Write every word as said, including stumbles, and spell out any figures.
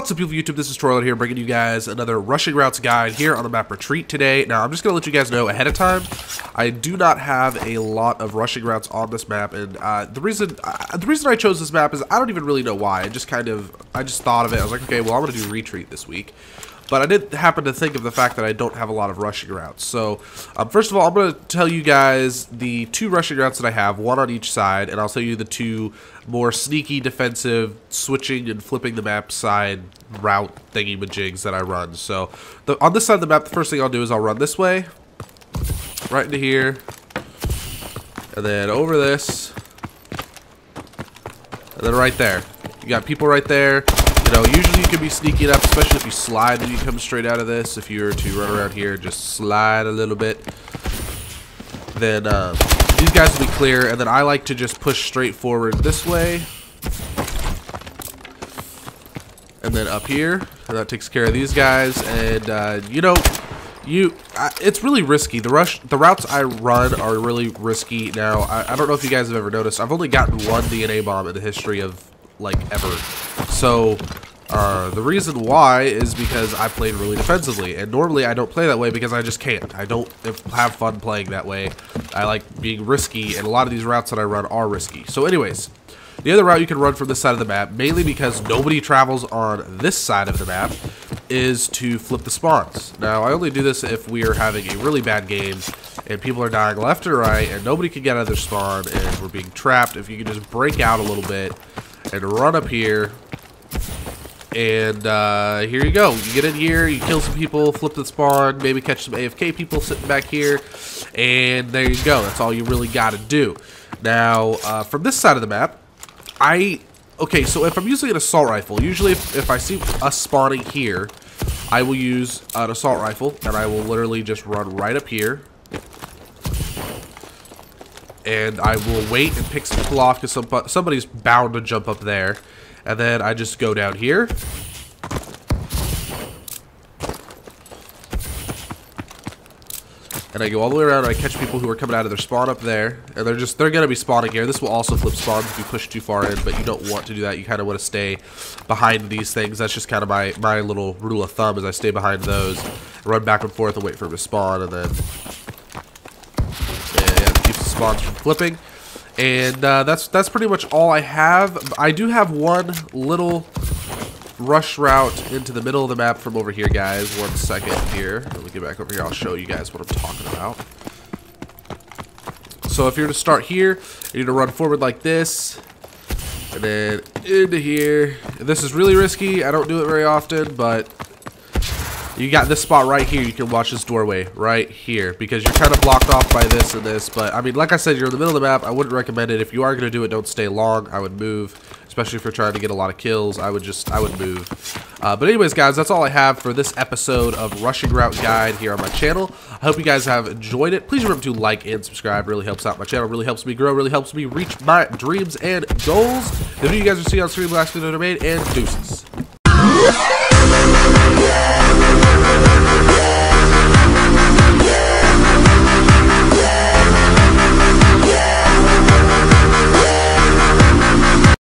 What's up, people? YouTube, this is Troyland here, bringing you guys another rushing routes guide here on the map Retreat today. Now, I'm just going to let you guys know ahead of time, I do not have a lot of rushing routes on this map, and uh, the reason uh, the reason I chose this map is I don't even really know why. I just kind of, I just thought of it. I was like, okay, well, I'm going to do Retreat this week. But I did happen to think of the fact that I don't have a lot of rushing routes. So, um, first of all, I'm going to tell you guys the two rushing routes that I have, one on each side, and I'll tell you the two more sneaky, defensive, switching and flipping the map side route thingy-majigs that I run. So, the, on this side of the map, the first thing I'll do is I'll run this way, right into here, and then over this, and then right there. You got people right there. You know, usually you can be sneaky enough, especially if you slide and you come straight out of this. If you were to run around here, just slide a little bit. Then uh, these guys will be clear, and then I like to just push straight forward this way. And then up here, and that takes care of these guys. And, uh, you know, you I, it's really risky. The rush, the routes I run are really risky. Now, I, I don't know if you guys have ever noticed, I've only gotten one D N A bomb in the history of, like, ever. So, uh, the reason why is because I played really defensively, and normally I don't play that way because I just can't. I don't have fun playing that way. I like being risky, and a lot of these routes that I run are risky. So anyways, the other route you can run from this side of the map, mainly because nobody travels on this side of the map, is to flip the spawns. Now, I only do this if we are having a really bad game, and people are dying left and right, and nobody can get out of their spawn, and we're being trapped. If you can just break out a little bit and run up here, and uh, here you go. You get in here, you kill some people, flip the spawn, maybe catch some A F K people sitting back here, and there you go. That's all you really got to do. Now, uh, from this side of the map, I... Okay, so if I'm using an assault rifle, usually if, if I see us spawning here, I will use an assault rifle, and I will literally just run right up here. And I will wait and pick some people off because some, somebody's bound to jump up there. And then I just go down here. And I go all the way around and I catch people who are coming out of their spawn up there. And they're just, they're going to be spawning here. This will also flip spawns if you push too far in, but you don't want to do that. You kind of want to stay behind these things. That's just kind of my, my little rule of thumb, is I stay behind those, run back and forth and wait for them to spawn, and then... from flipping, and uh, that's that's pretty much all I have. I do have one little rush route into the middle of the map from over here, guys. One second here, let me get back over here. I'll show you guys what I'm talking about. So if you're to start here, you need to run forward like this, and then into here. This is really risky. I don't do it very often, but you got this spot right here. You can watch this doorway right here because you're kind of blocked off by this and this. But, I mean, like I said, you're in the middle of the map. I wouldn't recommend it. If you are going to do it, don't stay long. I would move, especially if you're trying to get a lot of kills. I would just, I would move. Uh, but anyways, guys, that's all I have for this episode of Rushing Route Guide here on my channel. I hope you guys have enjoyed it. Please remember to like and subscribe. Really helps out my channel. Really helps me grow. Really helps me reach my dreams and goals. The video you guys are seeing on screen will actually be domain, and deuces.